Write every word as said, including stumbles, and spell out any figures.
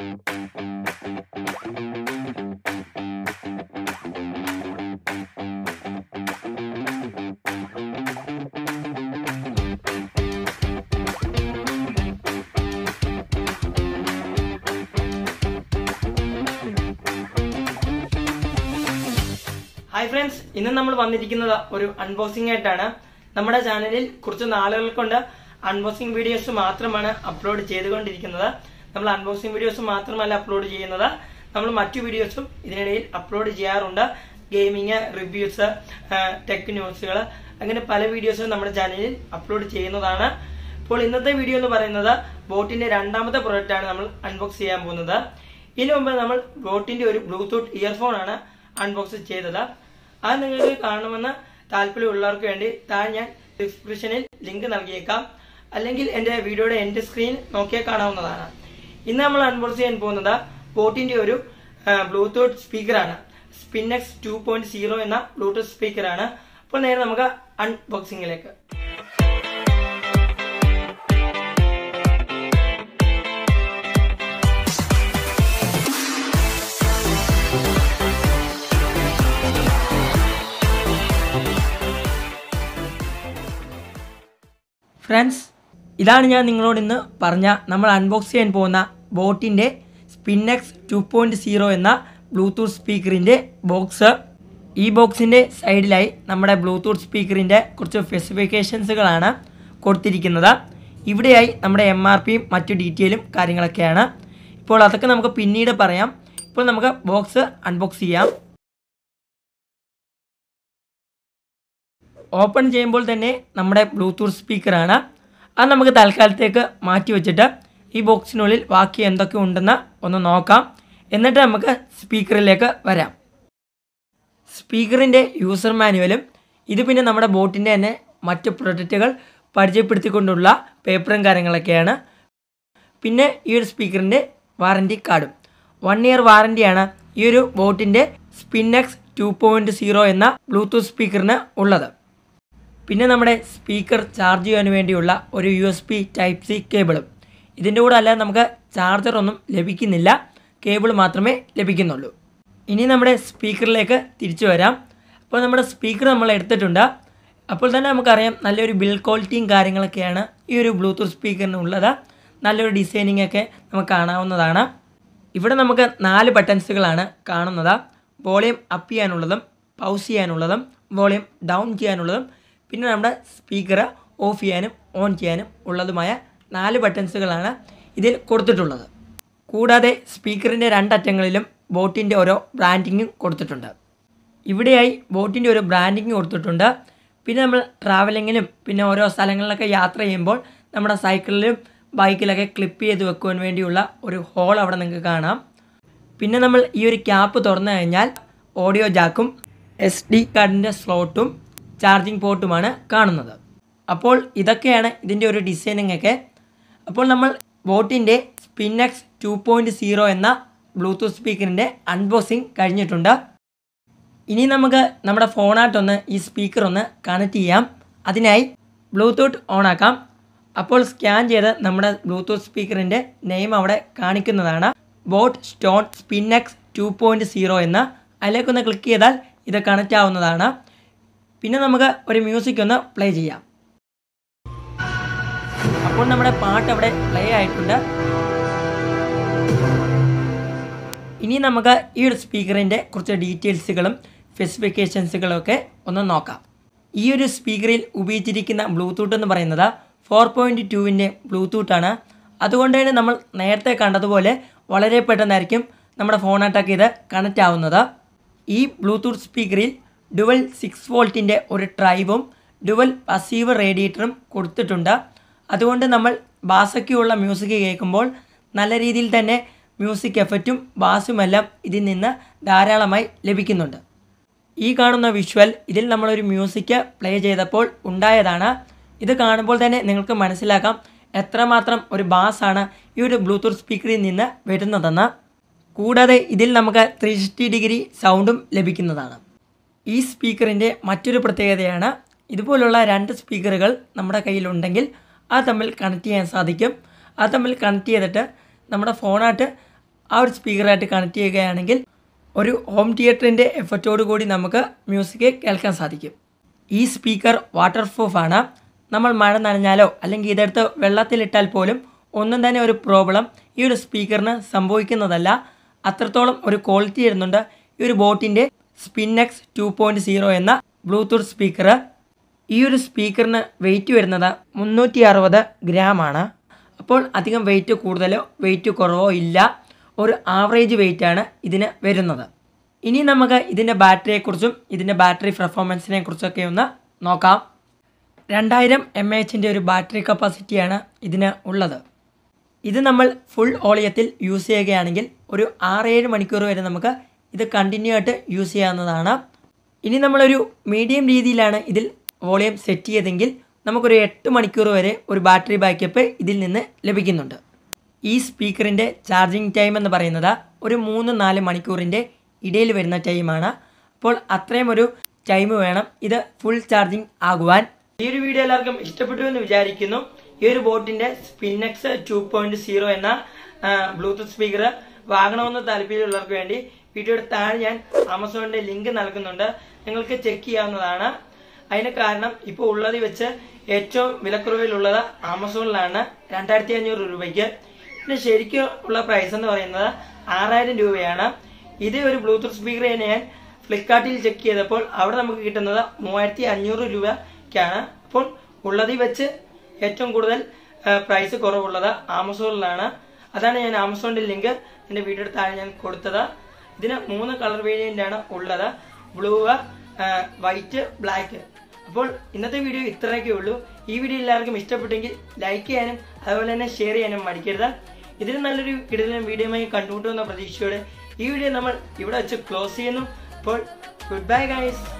Hi friends, ഇന്ന് നമ്മൾ വന്നിരിക്കുന്നത് ഒരു അൺബോക്സിംഗ് ആയിട്ടാണ്. നമ്മുടെ ചാനലിൽ കുറച്ച് നാളുകൾ കൊണ്ട് അൺബോക്സിംഗ് വീഡിയോസ് മാത്രമാണ് അപ്ലോഡ് ചെയ്തുകൊണ്ടിരിക്കുന്നത്. നമ്മൾ അൺബോക്സിംഗ് വീഡിയോസ് മാത്രമല്ല അപ്ലോഡ് ചെയ്യുന്നത്, നമ്മൾ മറ്റു വീഡിയോസും ഇതിനിടയിൽ അപ്ലോഡ് ചെയ്യാറുണ്ട്. ഗെയിമിംഗ് റിവ്യൂസ്, ടെക് ന്യൂസുകൾ, അങ്ങനെ പല വീഡിയോസും നമ്മുടെ ചാനലിൽ അപ്ലോഡ് ചെയ്യുന്നതാണ്. അപ്പോൾ ഇന്നത്തെ വീഡിയോ എന്ന് പറയുന്നത് ബോട്ടിന്റെ രണ്ടാമത്തെ പ്രോഡക്റ്റ് ആണ് നമ്മൾ അൺബോക്സ് ചെയ്യാൻ പോകുന്നത്. ഇതിനു മുമ്പ് നമ്മൾ ബോട്ടിന്റെ ഒരു ബ്ലൂടൂത്ത് ഇയർഫോൺ ആണ് അൺബോക്സ് ചെയ്തത്. അത് നിങ്ങൾക്ക് കാണുമെന്ന് താല്പര്യമുള്ളവർക്ക് വേണ്ടി താഴെ ഞാൻ ഡിസ്ക്രിപ്ഷനിൽ ലിങ്ക് നൽകിയേക്കാം, അല്ലെങ്കിൽ എന്റെ വീഡിയോയുടെ എൻഡ് സ്ക്രീൻ നോക്കിയാൽ കാണാവുന്നതാണ്. ഇന്ന് നമ്മൾ അൺബോക്സ് ചെയ്യാൻ പോകുന്നത് ബോട്ടിന്റെ ഒരു ബ്ലൂടൂത്ത് സ്പീക്കറാണ്. സ്പിൻക്സ് ടു പോയിന്റ് സീറോ എന്ന ബ്ലൂടൂത്ത് സ്പീക്കറാണ്. അപ്പോൾ നേരെ നമുക്ക് അൺബോക്സിംഗിലേക്ക്. ഫ്രണ്ട്സ്, ഇതാണ് ഞാൻ നിങ്ങളോട് ഇന്ന് പറഞ്ഞ നമ്മൾ അൺബോക്സ് ചെയ്യാൻ പോകുന്ന ബോട്ടിൻ്റെ സ്പിൻക്സ് ടു പോയിൻറ്റ് സീറോ എന്ന ബ്ലൂടൂത്ത് സ്പീക്കറിൻ്റെ ബോക്സ്. ഈ ബോക്സിൻ്റെ സൈഡിലായി നമ്മുടെ ബ്ലൂടൂത്ത് സ്പീക്കറിൻ്റെ കുറച്ച് സ്പെസിഫിക്കേഷൻസുകളാണ് കൊടുത്തിരിക്കുന്നത്. ഇവിടെയായി നമ്മുടെ എം ആർ പിയും മറ്റു ഡീറ്റെയിലും കാര്യങ്ങളൊക്കെയാണ്. ഇപ്പോൾ അതൊക്കെ നമുക്ക് പിന്നീട് പറയാം. ഇപ്പോൾ നമുക്ക് ബോക്സ് അൺബോക്സ് ചെയ്യാം. ഓപ്പൺ ചെയ്യുമ്പോൾ തന്നെ നമ്മുടെ ബ്ലൂടൂത്ത് സ്പീക്കറാണ്. അത് നമുക്ക് തൽക്കാലത്തേക്ക് മാറ്റി വെച്ചിട്ട് ഈ ബോക്സിനുള്ളിൽ ബാക്കി എന്തൊക്കെ ഉണ്ടെന്ന് ഒന്ന് നോക്കാം, എന്നിട്ട് നമുക്ക് സ്പീക്കറിലേക്ക് വരാം. സ്പീക്കറിൻ്റെ യൂസർ മാനുവലും ഇത് പിന്നെ നമ്മുടെ ബോട്ടിൻ്റെ തന്നെ മറ്റ് പ്രൊഡക്റ്റുകൾ പരിചയപ്പെടുത്തിക്കൊണ്ടുള്ള പേപ്പറും കാര്യങ്ങളൊക്കെയാണ്. പിന്നെ ഈ ഒരു സ്പീക്കറിൻ്റെ വാറൻറ്റി കാർഡും. വൺ ഇയർ വാറൻറ്റിയാണ് ഈ ഒരു ബോട്ടിൻ്റെ സ്പിൻക്സ് ടു പോയിൻറ്റ് സീറോ എന്ന ബ്ലൂടൂത്ത് സ്പീക്കറിന് ഉള്ളത്. പിന്നെ നമ്മുടെ സ്പീക്കർ ചാർജ് ചെയ്യാൻ വേണ്ടിയുള്ള ഒരു U S P type C കേബിളും. ഇതിൻ്റെ കൂടെ അല്ലാതെ നമുക്ക് ചാർജറൊന്നും ലഭിക്കുന്നില്ല, കേബിൾ മാത്രമേ ലഭിക്കുന്നുള്ളൂ. ഇനി നമ്മുടെ സ്പീക്കറിലേക്ക് തിരിച്ചു വരാം. അപ്പോൾ നമ്മുടെ സ്പീക്കർ നമ്മൾ എടുത്തിട്ടുണ്ട്. അപ്പോൾ തന്നെ നമുക്കറിയാം നല്ലൊരു ബിൽഡ് ക്വാളിറ്റിയും കാര്യങ്ങളൊക്കെയാണ് ഈ ഒരു ബ്ലൂടൂത്ത് സ്പീക്കറിനുള്ളത്. നല്ലൊരു ഡിസൈനിങ് ഒക്കെ നമുക്ക് കാണാവുന്നതാണ്. ഇവിടെ നമുക്ക് നാല് ബട്ടൺസുകളാണ് കാണുന്നത്. വോളിയം അപ്പ് ചെയ്യാനുള്ളതും പൗസ് ചെയ്യാനുള്ളതും വോളിയം ഡൗൺ ചെയ്യാനുള്ളതും പിന്നെ നമ്മുടെ സ്പീക്കർ ഓഫ് ചെയ്യാനും ഓൺ ചെയ്യാനും ഉള്ളതുമായ നാല് ബട്ടൺസുകളാണ് ഇതിൽ കൊടുത്തിട്ടുള്ളത്. കൂടാതെ സ്പീക്കറിൻ്റെ രണ്ടറ്റങ്ങളിലും ബോട്ടിൻ്റെ ഓരോ ബ്രാൻഡിങ്ങും കൊടുത്തിട്ടുണ്ട്. ഇവിടെയായി ബോട്ടിൻ്റെ ഒരു ബ്രാൻഡിങ് കൊടുത്തിട്ടുണ്ട്. പിന്നെ നമ്മൾ ട്രാവലിങ്ങിലും പിന്നെ ഓരോ സ്ഥലങ്ങളിലൊക്കെ യാത്ര ചെയ്യുമ്പോൾ നമ്മുടെ സൈക്കിളിലും ബൈക്കിലൊക്കെ ക്ലിപ്പ് ചെയ്ത് വെക്കുവാൻ വേണ്ടിയുള്ള ഒരു ഹോൾ അവിടെ നിങ്ങൾക്ക് കാണാം. പിന്നെ നമ്മൾ ഈ ഒരു ക്യാപ്പ് തുറന്നു കഴിഞ്ഞാൽ ഓഡിയോ ജാക്കും എസ് ഡി കാർഡിൻ്റെ സ്ലോട്ടും ചാർജിങ് പോർട്ടുമാണ് കാണുന്നത്. അപ്പോൾ ഇതൊക്കെയാണ് ഇതിൻ്റെ ഒരു ഡിസൈനിങ് ഒക്കെ. അപ്പോൾ നമ്മൾ ബോട്ടിൻ്റെ സ്പിൻക്സ് ടു പോയിൻറ്റ് സീറോ എന്ന ബ്ലൂടൂത്ത് സ്പീക്കറിൻ്റെ അൺബോക്സിങ് കഴിഞ്ഞിട്ടുണ്ട്. ഇനി നമുക്ക് നമ്മുടെ ഫോണായിട്ടൊന്ന് ഈ സ്പീക്കർ ഒന്ന് കണക്ട് ചെയ്യാം. അതിനായി ബ്ലൂടൂത്ത് ഓണാക്കാം. അപ്പോൾ സ്കാൻ ചെയ്ത് നമ്മുടെ ബ്ലൂടൂത്ത് സ്പീക്കറിൻ്റെ നെയിം അവിടെ കാണിക്കുന്നതാണ് boAt Stone Spinx two point zero എന്ന്. അതിലേക്കൊന്ന് ക്ലിക്ക് ചെയ്താൽ ഇത് കണക്റ്റ് ആവുന്നതാണ്. പിന്നെ നമുക്ക് ഒരു മ്യൂസിക് ഒന്ന് പ്ലേ ചെയ്യാം. അപ്പോൾ നമ്മുടെ പാട്ട് അവിടെ പ്ലേ ആയിട്ടുണ്ട്. ഇനി നമുക്ക് ഈ ഒരു സ്പീക്കറിൻ്റെ കുറച്ച് ഡീറ്റെയിൽസുകളും സ്പെസിഫിക്കേഷൻസുകളും ഒക്കെ ഒന്ന് നോക്കാം. ഈ ഒരു സ്പീക്കറിൽ ഉപയോഗിച്ചിരിക്കുന്ന ബ്ലൂടൂത്ത് എന്ന് പറയുന്നത് ഫോർ പോയിൻറ്റ് ടുവിൻ്റെ ബ്ലൂടൂത്താണ്. അതുകൊണ്ട് തന്നെ നമ്മൾ നേരത്തെ കണ്ടതുപോലെ വളരെ പെട്ടെന്നായിരിക്കും നമ്മുടെ ഫോണായിട്ടൊക്കെ ഇത് കണക്റ്റ് ആവുന്നത്. ഈ ബ്ലൂടൂത്ത് സ്പീക്കറിൽ ഡുവൽ സിക്സ് വോൾട്ടിൻ്റെ ഒരു ഡ്രൈവും ഡുവൽ പസീവ് റേഡിയേറ്ററും കൊടുത്തിട്ടുണ്ട്. അതുകൊണ്ട് നമ്മൾ ബാസൊക്കെയുള്ള മ്യൂസിക് കേൾക്കുമ്പോൾ നല്ല രീതിയിൽ തന്നെ മ്യൂസിക് എഫക്റ്റും ബാസുമെല്ലാം ഇതിൽ നിന്ന് ധാരാളമായി ലഭിക്കുന്നുണ്ട്. ഈ കാണുന്ന വിഷ്വൽ ഇതിൽ നമ്മളൊരു മ്യൂസിക് പ്ലേ ചെയ്തപ്പോൾ ഉണ്ടായതാണ്. ഇത് കാണുമ്പോൾ തന്നെ നിങ്ങൾക്ക് മനസ്സിലാക്കാം എത്രമാത്രം ഒരു ബാസാണ് ഈ ഒരു ബ്ലൂടൂത്ത് സ്പീക്കറിൽ നിന്ന് വരുന്നതെന്ന്. കൂടാതെ ഇതിൽ നമുക്ക് ത്രീ സിക്സ്റ്റി ഡിഗ്രി സൗണ്ടും ലഭിക്കുന്നതാണ്. ഈ സ്പീക്കറിൻ്റെ മറ്റൊരു പ്രത്യേകതയാണ് ഇതുപോലുള്ള രണ്ട് സ്പീക്കറുകൾ നമ്മുടെ കയ്യിലുണ്ടെങ്കിൽ അത് തമ്മിൽ കണക്ട് ചെയ്യാൻ സാധിക്കും. അത് തമ്മിൽ കണക്ട് ചെയ്തിട്ട് നമ്മുടെ ഫോണായിട്ട് ആ ഒരു സ്പീക്കറായിട്ട് കണക്ട് ചെയ്യുകയാണെങ്കിൽ ഒരു ഹോം തിയേറ്ററിൻ്റെ എഫക്റ്റോടു കൂടി നമുക്ക് മ്യൂസിക് കേൾക്കാൻ സാധിക്കും. ഈ സ്പീക്കർ വാട്ടർ പ്രൂഫാണ്. നമ്മൾ മഴ നനഞ്ഞാലോ അല്ലെങ്കിൽ ഇതെടുത്ത് വെള്ളത്തിലിട്ടാൽ പോലും ഒന്നും തന്നെ ഒരു പ്രോബ്ലം ഈ ഒരു സ്പീക്കറിന് സംഭവിക്കുന്നതല്ല. അത്രത്തോളം ഒരു ക്വാളിറ്റി വരുന്നുണ്ട് ഈ ഒരു ബോട്ടിൻ്റെ സ്പിൻഎക്സ് ടു പോയിൻറ്റ് സീറോ എന്ന ബ്ലൂടൂത്ത് സ്പീക്കർ. ഈ ഒരു സ്പീക്കറിന് വെയിറ്റ് വരുന്നത് മുന്നൂറ്റി അറുപത് ഗ്രാമാണ്. അപ്പോൾ അധികം വെയിറ്റ് കൂടുതലോ വെയിറ്റ് കുറവോ ഇല്ല, ഒരു ആവറേജ് വെയിറ്റാണ് ഇതിന് വരുന്നത്. ഇനി നമുക്ക് ഇതിൻ്റെ ബാറ്ററിയെക്കുറിച്ചും ഇതിൻ്റെ ബാറ്ററി പെർഫോമൻസിനെ കുറിച്ചൊക്കെ ഒന്ന് നോക്കാം. രണ്ടായിരം എം എച്ചിൻ്റെ ഒരു ബാറ്ററി കപ്പാസിറ്റിയാണ് ഇതിന് ഉള്ളത്. ഇത് നമ്മൾ ഫുൾ ഓളിയത്തിൽ യൂസ് ചെയ്യുകയാണെങ്കിൽ ഒരു ആറേഴ് മണിക്കൂർ വരെ നമുക്ക് ഇത് കണ്ടിന്യൂ ആയിട്ട് യൂസ് ചെയ്യാവുന്നതാണ്. ഇനി നമ്മളൊരു മീഡിയം രീതിയിലാണ് ഇതിൽ വോളിയം സെറ്റ് ചെയ്തെങ്കിൽ നമുക്കൊരു എട്ട് മണിക്കൂർ വരെ ഒരു ബാറ്ററി ബാക്കപ്പ് ഇതിൽ നിന്ന് ലഭിക്കുന്നുണ്ട്. ഈ സ്പീക്കറിൻ്റെ ചാർജിങ് ടൈം എന്ന് പറയുന്നത് ഒരു മൂന്ന് നാല് മണിക്കൂറിൻ്റെ ഇടയിൽ വരുന്ന ടൈമാണ്. അപ്പോൾ അത്രയും ഒരു ടൈം വേണം ഇത് ഫുൾ ചാർജിങ് ആകുവാൻ. ഈ ഒരു വീഡിയോ എല്ലാവർക്കും ഇഷ്ടപ്പെട്ടു എന്ന് വിചാരിക്കുന്നു. ഈ ഒരു ബോട്ടിൻ്റെ സ്പിൻഎക്സ് ടു പോയിൻറ്റ് സീറോ എന്ന ബ്ലൂടൂത്ത് സ്പീക്കർ വാങ്ങണമെന്ന് താല്പര്യമുള്ളവർക്ക് വേണ്ടി വീഡിയോയുടെ താഴെ ഞാൻ ആമസോണിൻ്റെ ലിങ്ക് നൽകുന്നുണ്ട്, നിങ്ങൾക്ക് ചെക്ക് ചെയ്യാവുന്നതാണ്. അതിന് കാരണം ഇപ്പോൾ ഉള്ളത് വെച്ച് ഏറ്റവും വിലക്കുറവിലുള്ളത് ആമസോണിലാണ്, രണ്ടായിരത്തി അഞ്ഞൂറ് രൂപയ്ക്ക്. പിന്നെ ശരിക്കും ഉള്ള പ്രൈസ് എന്ന് പറയുന്നത് ആറായിരം രൂപയാണ്. ഇത് ഒരു ബ്ലൂടൂത്ത് സ്പീക്കർ തന്നെ ഞാൻ ഫ്ലിപ്കാർട്ടിൽ ചെക്ക് ചെയ്തപ്പോൾ അവിടെ നമുക്ക് കിട്ടുന്നത് മൂവായിരത്തി അഞ്ഞൂറ് രൂപയ്ക്കാണ്. അപ്പോൾ ഉള്ളതിൽ വെച്ച് ഏറ്റവും കൂടുതൽ പ്രൈസ് കുറവുള്ളത് ആമസോണിലാണ്. അതാണ് ഞാൻ ആമസോണിൻ്റെ ലിങ്ക് എൻ്റെ വീഡിയോയുടെ താഴെ ഞാൻ കൊടുത്തത്. ഇതിന് മൂന്ന് കളർ വേരിയൻ്റാണ് ഉള്ളത്, ബ്ലൂ, വൈറ്റ്, ബ്ലാക്ക്. അപ്പോൾ ഇന്നത്തെ വീഡിയോ ഇത്രയൊക്കെ ഉള്ളൂ. ഈ വീഡിയോ എല്ലാവർക്കും ഇഷ്ടപ്പെട്ടെങ്കിൽ ലൈക്ക് ചെയ്യാനും അതുപോലെ തന്നെ ഷെയർ ചെയ്യാനും മടിക്കരുത്. ഇതിന് നല്ലൊരു കിടലും വീഡിയോയുമായി കണ്ടുമുട്ടുമെന്ന പ്രതീക്ഷയോടെ ഈ വീഡിയോ നമ്മൾ ഇവിടെ വെച്ച് ക്ലോസ് ചെയ്യുന്നു. അപ്പോൾ ഗുഡ് ബൈ ഗൈസ്.